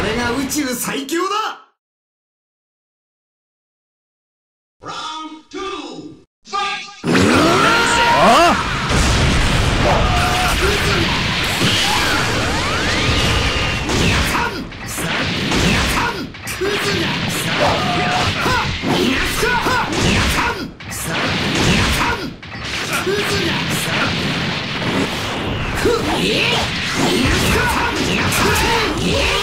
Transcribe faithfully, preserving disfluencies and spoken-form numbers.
俺が宇宙最強だ。Yeah!